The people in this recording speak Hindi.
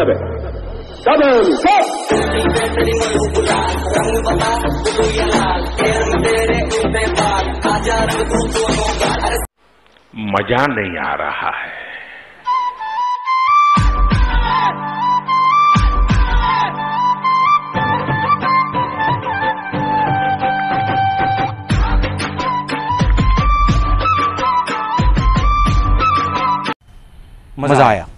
जावे मजा नहीं आ रहा है। मजा आया।